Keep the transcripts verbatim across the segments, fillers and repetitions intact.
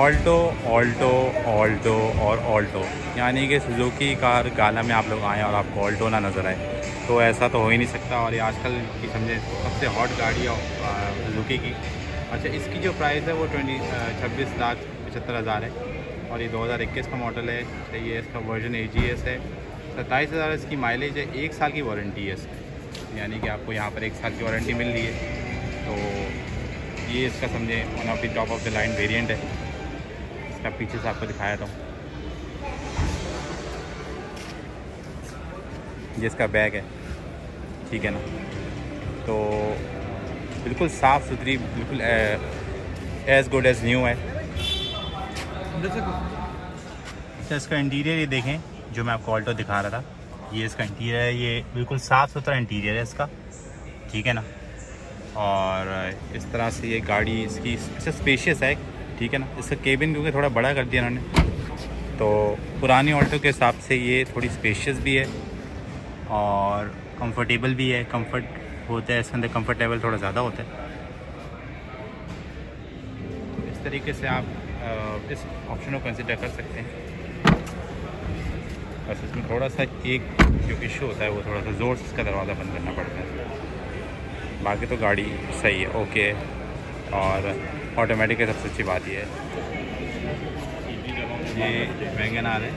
Alto Alto Alto और Alto, यानी कि सुजुकी कार गाला में आप लोग आएँ और आपको ऑल्टो ना नज़र आए, तो ऐसा तो हो ही नहीं सकता। और ये आजकल की समझे सबसे हॉट गाड़ी है सुजुकी की। अच्छा, इसकी जो प्राइस है वो ट्वेंटी छब्बीस लाख पचहत्तर हज़ार है और ये दो हज़ार इक्कीस का मॉडल है। ये इसका वर्जन ए जी एस है। सत्ताईस हज़ार इसकी माइलेज है, एक साल की वारंटी है इसकी, यानी कि आपको यहाँ पर एक साल की वारंटी मिल रही है। तो ये इसका समझे one of the top of the line variant है। इसका पीछे से आपको दिखाया था ये इसका बैग है, ठीक है ना। तो बिल्कुल साफ़ सुथरी, बिल्कुल एज गुड एज न्यू है। तो इसका इंटीरियर ये देखें, जो मैं आपको ऑल्टो दिखा रहा था, ये इसका इंटीरियर है। ये बिल्कुल साफ़ सुथरा इंटीरियर है इसका, ठीक है ना। और इस तरह से ये गाड़ी इसकी अच्छा स्पेशियस है, ठीक है ना। इसका केबिन क्योंकि थोड़ा बड़ा कर दिया इन्होंने, तो पुरानी ऑल्टो के हिसाब से ये थोड़ी स्पेशियस भी है और कंफर्टेबल भी है। कंफर्ट होता है इसके अंदर, कंफर्टेबल थोड़ा ज़्यादा होता है। इस तरीके से आप इस ऑप्शन को कंसिडर कर सकते हैं। बस इसमें थोड़ा सा एक जो इशू होता है वो थोड़ा सा ज़ोर से इसका दरवाज़ा बंद करना पड़ता है, बाकी तो गाड़ी सही है, ओके है। और ऑटोमेटिक है, सबसे अच्छी बात यह है। ये वैगन आर है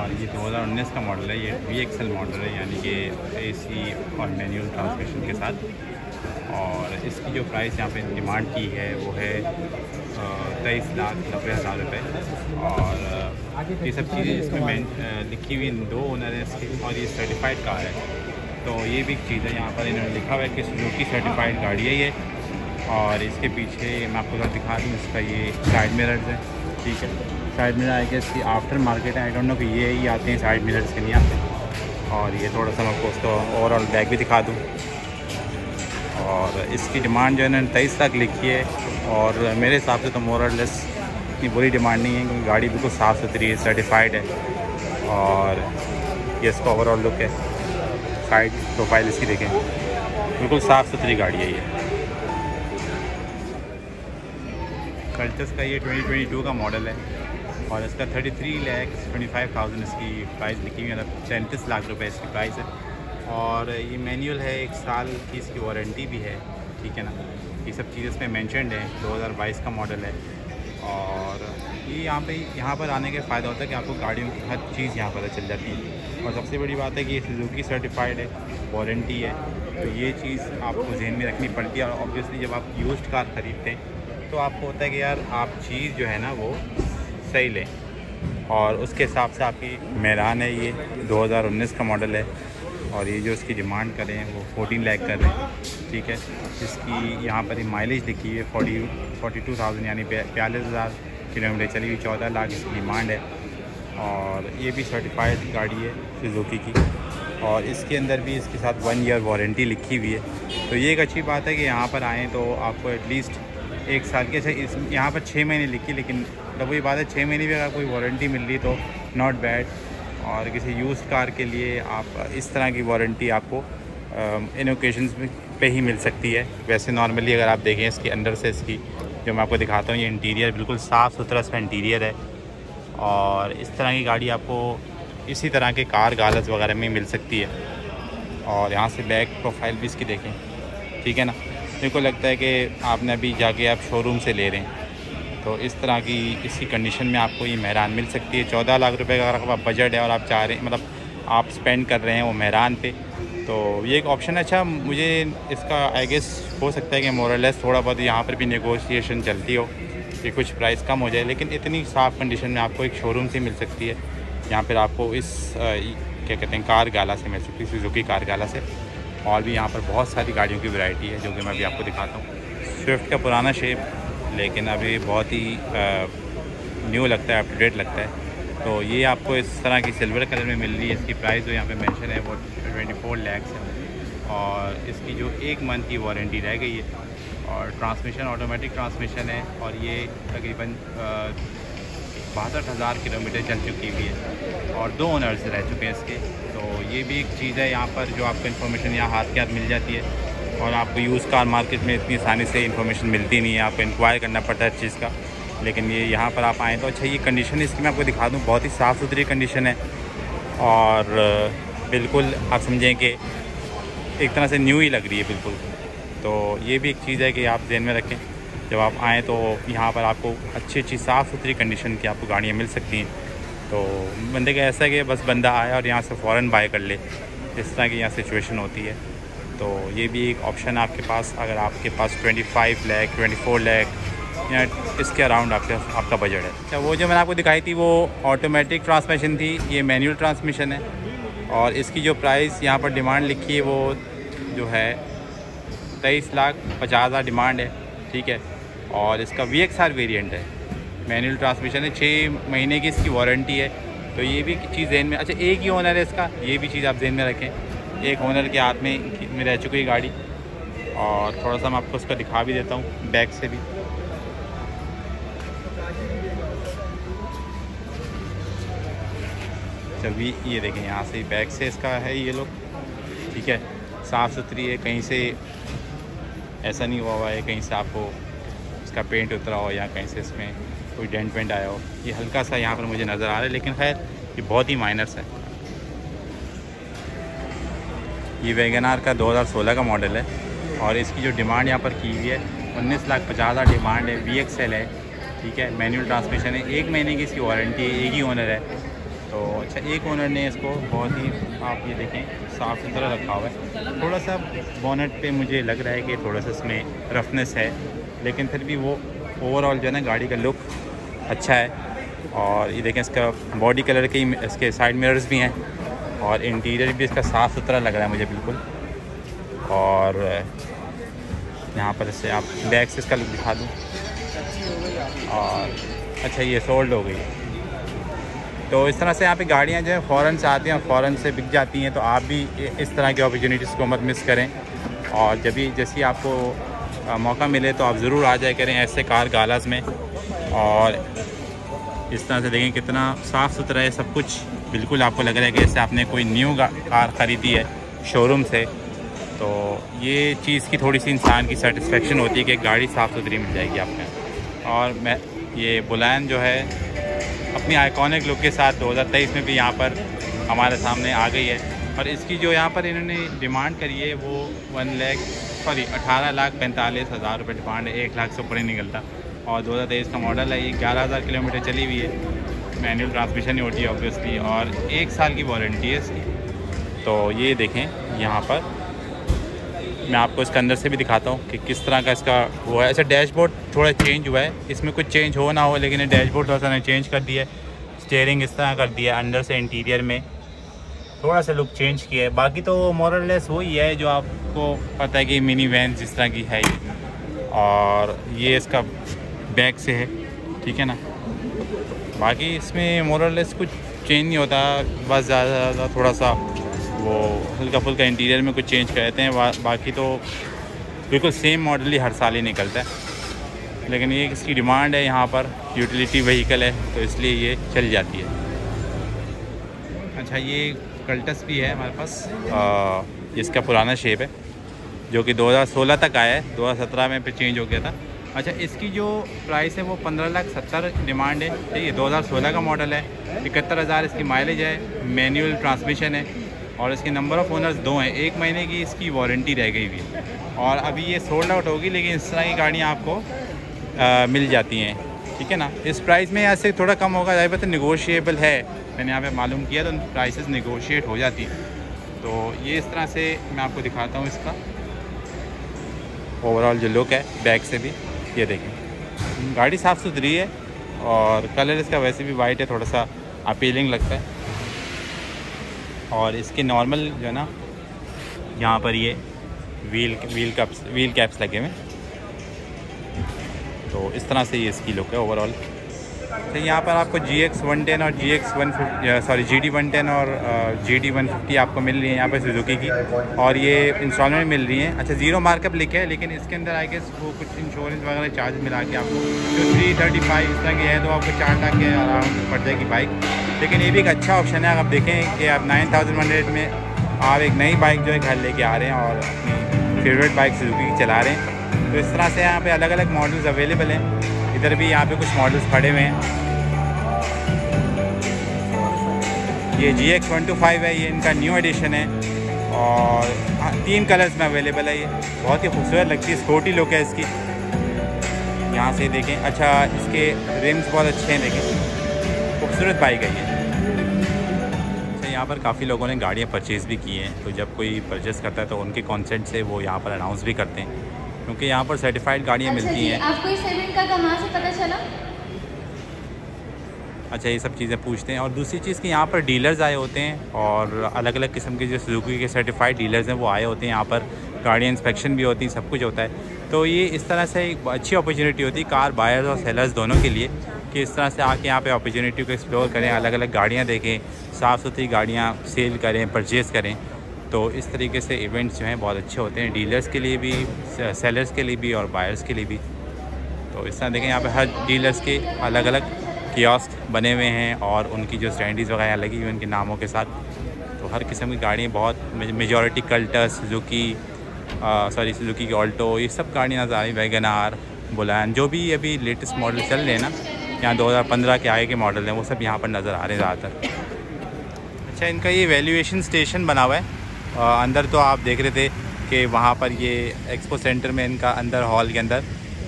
और ये दो हज़ार उन्नीस का मॉडल है। ये वी एक्स एल मॉडल है, यानी कि एसी और मैनुअल ट्रांसमिशन के साथ। और इसकी जो प्राइस यहाँ पे डिमांड की है वो है तेईस लाख नब्बे हज़ार रुपये। और ये सब चीज़ें इसमें लिखी हुई, दो ओनर हैं इसके और ये सर्टिफाइड कार है, तो ये भी एक चीज़ है। यहाँ पर इन्होंने लिखा हुआ है कि सुजुकी सर्टिफाइड गाड़ी है ये। और इसके पीछे मैं आपको थोड़ा दिखा दूँ, इसका ये साइड मिरर्स है, ठीक है। साइड मिरर आएगा, इसकी आफ्टर मार्केट है, आई डोंट नो कि ये ही आते हैं साइड मिरर्स के, नहीं आते। और ये थोड़ा सा मैं आपको उसको ओवरऑल बैग भी दिखा दूँ। और इसकी डिमांड जो है इन्होंने तेईस लाख लिखी है और मेरे हिसाब से तो मोरलेस इतनी बुरी डिमांड नहीं है, क्योंकि गाड़ी बिल्कुल साफ़ सुथरी है, सर्टिफाइड है। और ये इसका ओवरऑल लुक है, साइड प्रोफाइल इसकी देखें, बिल्कुल साफ़ सुथरी गाड़ी है ये। कल्टस का ये ट्वेंटी ट्वेंटी टू का मॉडल है और इसका thirty three lakh twenty five thousand इसकी प्राइस लिखी हुई है, मतलब सैंतीस लाख रुपए इसकी प्राइस है। और ये मैनुअल है, एक साल की इसकी वारंटी भी है, ठीक है ना। ये सब चीज़ इसमें मैंशनड है। दो हज़ार बाईस का मॉडल है। और ये यहाँ पे यहाँ पर आने के फ़ायदा होता है कि आपको गाड़ियों की हर चीज़ यहाँ पता चल जाती है। और सबसे बड़ी बात है कि ये सुजुकी सर्टिफाइड है, वारंटी है, तो ये चीज़ आपको जहन में रखनी पड़ती है। और ऑब्वियसली जब आप यूज्ड कार ख़रीदते हैं तो आपको होता है कि यार आप चीज़ जो है ना वो सही लें, और उसके हिसाब से आपकी मेरान है। ये दो हज़ार उन्नीस का मॉडल है और ये जो इसकी डिमांड करें वो चौदह लाख कर रहे हैं, ठीक है। इसकी यहाँ पर ही माइलेज लिखी है फोर्टी फोर्टी टू थाउजेंड, यानी बयालीस हज़ार किलोमीटर चली हुई, चौदह लाख इसकी डिमांड है। और ये भी सर्टिफाइड गाड़ी है सुजुकी की और इसके अंदर भी इसके साथ वन ईयर वारंटी लिखी हुई है। तो ये एक अच्छी बात है कि यहाँ पर आएँ तो आपको एटलीस्ट एक साल की, अच्छा इस यहाँ पर छः महीने लिखी, लेकिन तब वही बात है, छः महीने भी अगर कोई वारंटी मिल रही तो नॉट बैड। और किसी यूज़ कार के लिए आप इस तरह की वारंटी आपको इन ओकेजन्स पे ही मिल सकती है। वैसे नॉर्मली अगर आप देखें इसके अंदर से, इसकी जो मैं आपको दिखाता हूँ, ये इंटीरियर बिल्कुल साफ़ सुथरा इसका इंटीरियर है। और इस तरह की गाड़ी आपको इसी तरह के कार गालस वगैरह में मिल सकती है। और यहाँ से बैक प्रोफाइल भी इसकी देखें, ठीक है ना। मेरे को लगता है कि आपने अभी जाके आप शोरूम से ले रहे हैं तो इस तरह की इसी कंडीशन में आपको ये मेहरान मिल सकती है। चौदह लाख रुपए का अगर आप बजट है और आप चाह रहे हैं, मतलब आप स्पेंड कर रहे हैं वो मेहरान पे, तो ये एक ऑप्शन है। अच्छा, मुझे इसका आई गेस हो सकता है कि मोरलेस थोड़ा बहुत यहाँ पर भी नेगोशिएशन चलती हो कि कुछ प्राइस कम हो जाए, लेकिन इतनी साफ़ कंडीशन में आपको एक शोरूम से मिल सकती है। यहाँ पर आपको इस क्या कहते हैं कार गाला से मिल सकती है, सुजुकी कार गाला से। और भी यहाँ पर बहुत सारी गाड़ियों की वैरायटी है जो कि मैं अभी आपको दिखाता हूँ। स्विफ्ट का पुराना शेप, लेकिन अभी बहुत ही न्यू लगता है, अप टू डेट लगता है। तो ये आपको इस तरह की सिल्वर कलर में मिल रही है। इसकी प्राइस जो यहाँ पे मेंशन है वो चौबीस लाख है और इसकी जो एक मंथ की वारंटी रह गई है। और ट्रांसमिशन ऑटोमेटिक ट्रांसमिशन है और ये तकरीबन बासठ हज़ार किलोमीटर चल चुकी हुई है और दो ओनर्स रह चुके हैं इसके। तो ये भी एक चीज़ है यहाँ पर जो आपको इन्फॉर्मेशन यहाँ हाथ के हाथ मिल जाती है। और आपको यूज़ कार मार्केट में इतनी आसानी से इन्फॉर्मेशन मिलती नहीं है, आपको इंक्वायर करना पड़ता है हर चीज़ का। लेकिन ये यहाँ पर आप आएँ तो अच्छा, ये कंडीशन इसकी मैं आपको दिखा दूँ, बहुत ही साफ़ सुथरी कंडीशन है और बिल्कुल आप समझें कि एक तरह से न्यू ही लग रही है बिल्कुल। तो ये भी एक चीज़ है कि आप ध्यान में रखें जब आप आएँ तो यहाँ पर आपको अच्छी अच्छी साफ़ सुथरी कंडीशन की आपको गाड़ियाँ मिल सकती हैं। तो बंदे का ऐसा है कि बस बंदा आए और यहाँ से फ़ौरन बाय कर ले, इस तरह की यहाँ सिचुएशन होती है। तो ये भी एक ऑप्शन है आपके पास, अगर आपके पास पच्चीस लाख चौबीस लाख या इसके अराउंड आपके आपका बजट है। अच्छा, वो जो मैंने आपको दिखाई थी वो ऑटोमेटिक ट्रांसमिशन थी, ये मैनुअल ट्रांसमिशन है और इसकी जो प्राइस यहाँ पर डिमांड लिखी है वो जो है तेईस लाख पचास हज़ार डिमांड है, ठीक है। और इसका वी एक्स आर वेरियंट है, मैनुअल ट्रांसमिशन है, छः महीने की इसकी वारंटी है। तो ये भी चीज़ जहन में, अच्छा एक ही ओनर है इसका, ये भी चीज़ आप जहन में रखें, एक ओनर के हाथ में में रह चुकी गाड़ी। और थोड़ा सा मैं आपको उसका दिखा भी देता हूँ बैक से भी, तभी ये देखें यहाँ से बैक से इसका है ये लोग, ठीक है, साफ़ सुथरी है, कहीं से ऐसा नहीं हुआ हुआ है कहीं से आपको इसका पेंट उतरा हो या कहीं से इसमें कोई डेंट पेंट आया हो। ये हल्का सा यहाँ पर मुझे नज़र आ रहा है लेकिन खैर ये बहुत ही माइनर्स है। ये वैगन आर का दो हज़ार सोलह का मॉडल है और इसकी जो डिमांड यहाँ पर की हुई है उन्नीस लाख पचास हज़ार डिमांड है, वी एक्स एल है, ठीक है, मैनुअल ट्रांसमिशन है, एक महीने की इसकी वारंटी है, एक ही ओनर है। तो अच्छा एक ओनर ने इसको बहुत ही, आप ये देखें, साफ़ सुथरा रखा हुआ है। थोड़ा सा बोनेट पे मुझे लग रहा है कि थोड़ा सा इसमें रफनेस है लेकिन फिर भी वो ओवरऑल जो है ना गाड़ी का लुक अच्छा है। और ये देखें इसका बॉडी कलर के इसके साइड मिरर्स भी हैं और इंटीरियर भी इसका साफ़ सुथरा लग रहा है मुझे बिल्कुल। और यहाँ पर इससे आप बैक से इसका लुक दिखा दूँ, और अच्छा ये सोल्ड हो गई। तो इस तरह से यहाँ पे गाड़ियाँ जो है फ़ौरन से आती हैं और फ़ौरन से बिक जाती हैं। तो आप भी इस तरह की अपॉर्चुनिटीज़ को मत मिस करें और जब भी जैसे आपको मौका मिले तो आप ज़रूर आ जाया करें ऐसे कार गालाज में। और इस तरह से देखें कितना साफ़ सुथरा है सब कुछ, बिल्कुल आपको लग रहा है कि जैसे आपने कोई न्यू कार ख़रीदी है शोरूम से। तो ये चीज़ की थोड़ी सी इंसान की सेटिस्फेक्शन होती है कि गाड़ी साफ़ सुथरी मिल जाएगी आपको। और मैं ये बुलैन जो है अपनी आइकॉनिक लुक के साथ दो हज़ार तेईस में भी यहाँ पर हमारे सामने आ गई है। और इसकी जो यहाँ पर इन्होंने डिमांड करी है वो वन लैख सॉरी अठारह लाख पैंतालीस हज़ार रुपये डिमांड है, एक लाख से ऊपर ही निकलता। और दो हज़ार तेईस का मॉडल है, ये ग्यारह हज़ार किलोमीटर चली हुई है, मैनुअल ट्रांसमिशन ही होती है ऑब्वियसली, और एक साल की वारंटी है इसकी। तो ये देखें यहाँ पर मैं आपको इसके अंदर से भी दिखाता हूँ कि किस तरह का इसका वो है। ऐसा डैशबोर्ड थोड़ा चेंज हुआ है, इसमें कुछ चेंज हो ना हो लेकिन ये डैशबोर्ड थोड़ा सा चेंज कर दिया है, स्टीयरिंग इस तरह कर दिया है, अंदर से इंटीरियर में थोड़ा सा लुक चेंज किया है। बाकी तो मोरल लेस वही है जो आपको पता है कि मिनी वैन जिस तरह की है। और ये इसका बैक से है, ठीक है ना, बाकी इसमें मोरल लेस कुछ चेंज नहीं होता, बस ज़्यादा ज़्यादा थोड़ा सा वो हल्का फुल्का इंटीरियर में कुछ चेंज करते हैं, बा, बाकी तो बिल्कुल सेम मॉडल ही हर साल ही निकलता है। लेकिन ये इसकी डिमांड है यहाँ पर, यूटिलिटी व्हीकल है तो इसलिए ये चल जाती है। अच्छा ये कल्टस भी है हमारे पास, आ, इसका पुराना शेप है जो कि दो हज़ार सोलह तक आया है, दो हज़ार सत्रह में पे चेंज हो गया था। अच्छा इसकी जो प्राइस है वो पंद्रह लाख सत्तर डिमांड है, ठीक है, दो हज़ार सोलह का मॉडल है, इकहत्तर हज़ार इसकी माइलेज है, मैनुअल ट्रांसमिशन है और इसके नंबर ऑफ़ ओनर्स दो हैं, एक महीने की इसकी वारंटी रह गई हुई है और अभी ये सोल्ड आउट होगी। लेकिन इस तरह की गाड़ियाँ आपको आ, मिल जाती हैं, ठीक है ना, इस प्राइस में यहाँ से थोड़ा कम होगा, ज़ाहिर बात है निगोशिएबल है, मैंने यहाँ पे मालूम किया तो प्राइसेस निगोशिएट हो जाती हैं। तो ये इस तरह से मैं आपको दिखाता हूँ इसका ओवरऑल जो लुक है बैक से भी, ये देखें गाड़ी साफ़ सुथरी है और कलर इसका वैसे भी वाइट है, थोड़ा सा अपीलिंग लगता है। और इसके नॉर्मल जो है ना यहाँ पर ये wheel wheel caps wheel caps लगे हुए, तो इस तरह से ये इसकी लुक है ओवरऑल। तो यहाँ पर आपको जी एक्स वन टेन और G X one fifty sorry G D one ten और जी डी वन फिफ्टी आपको मिल रही है यहाँ पर सुजुकी की, और ये इंस्टॉलमेंट मिल रही है। अच्छा जीरो मार्कअप लिखे है लेकिन इसके अंदर आई गेस वो कुछ इंश्योरेंस वगैरह चार्ज मिला के आपको जो थ्री थर्टी फाइव इस तरह की है तो आपको चार लाख के आराम पड़ जाएगी बाइक। लेकिन ये भी एक अच्छा ऑप्शन है, आप देखें कि आप नाइन थाउजेंड हंड्रेड में आप एक नई बाइक जो है घर लेके आ रहे हैं और अपनी फेवरेट बाइक सुजुकी चला रहे हैं। तो इस तरह से यहाँ पे अलग अलग मॉडल्स अवेलेबल हैं। इधर भी यहाँ पे कुछ मॉडल्स खड़े हुए हैं। ये जी एक्स ट्वेंटी फाइव है, ये इनका न्यू एडिशन है और तीन कलर्स में अवेलेबल है। ये बहुत ही खूबसूरत लगती है, स्पोर्टी लुक है इसकी। यहाँ से देखें, अच्छा इसके रिम्स बहुत अच्छे हैं, देखें खूबसूरत बाइक है ये। अच्छा, यहाँ पर काफ़ी लोगों ने गाड़ियाँ परचेज़ भी की हैं, तो जब कोई परचेज़ करता है तो उनके कॉन्सेंट से वो यहाँ पर अनाउंस भी करते हैं, क्योंकि यहाँ पर सर्टिफाइड गाड़ियाँ अच्छा मिलती हैं। आपको इस इवेंट का कहाँ से पता चला? अच्छा, ये सब चीज़ें पूछते हैं। और दूसरी चीज़ कि यहाँ पर डीलर्स आए होते हैं और अलग अलग किस्म के जो सुजुकी के सर्टिफाइड डीलर्स हैं वो आए होते हैं। यहाँ पर गाड़ियाँ इंस्पेक्शन भी होती है, सब कुछ होता है। तो ये इस तरह से एक अच्छी अपॉर्चुनिटी होती है कार बायर्स और सेलर्स दोनों के लिए कि इस तरह से आके यहाँ पे अपॉर्चुनिटी को एक्सप्लोर करें, अलग अलग गाड़ियाँ देखें, साफ़ सुथरी गाड़ियाँ सेल करें, परचेज़ करें। तो इस तरीके से इवेंट्स जो हैं बहुत अच्छे होते हैं, डीलर्स के लिए भी, सेलर्स के लिए भी और बायर्स के लिए भी। तो इस तरह देखें यहाँ पर हर डीलर्स के अलग अलग कियोस्क बने हुए हैं और उनकी जो स्टैंडीज़ वगैरह लगी हुई उनके नामों के साथ। तो हर किस्म की गाड़ियाँ, बहुत majority Cultus, Suzuki sorry Suzuki की ऑल्टो, ये सब गाड़ियाँ नज़र आई, वैगन आर, बुलान, जो भी अभी लेटेस्ट मॉडल चल रहे हैं ना, यहाँ दो हज़ार पंद्रह के आगे के मॉडल हैं, वो सब यहाँ पर नज़र आ रहे हैं ज़्यादातर। अच्छा, इनका ये वैल्यूएशन स्टेशन बना हुआ है। आ, अंदर तो आप देख रहे थे कि वहाँ पर ये एक्सपो सेंटर में इनका अंदर हॉल के अंदर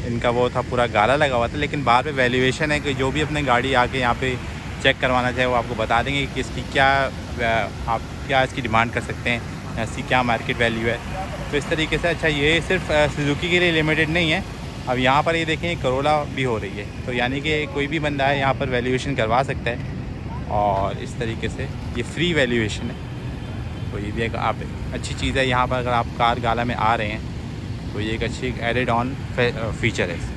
इनका वो था, पूरा गाला लगा हुआ था, लेकिन बाहर पे वैल्यूएशन है कि जो भी अपने गाड़ी आके यहाँ पे चेक करवाना चाहे वो आपको बता देंगे कि इसकी क्या, आप क्या इसकी डिमांड कर सकते हैं, इसकी क्या मार्केट वैल्यू है। तो इस तरीके से अच्छा, ये सिर्फ सुजुकी के लिए लिमिटेड नहीं है। अब यहाँ पर ये देखें करोला भी हो रही है, तो यानी कि कोई भी बंदा है यहाँ पर वैल्यूएशन करवा सकता है और इस तरीके से ये फ्री वैल्यूएशन है। तो ये भी एक आप अच्छी चीज़ है, यहाँ पर अगर आप कार गाला में आ रहे हैं तो ये एक अच्छी एडेड ऑन फीचर है।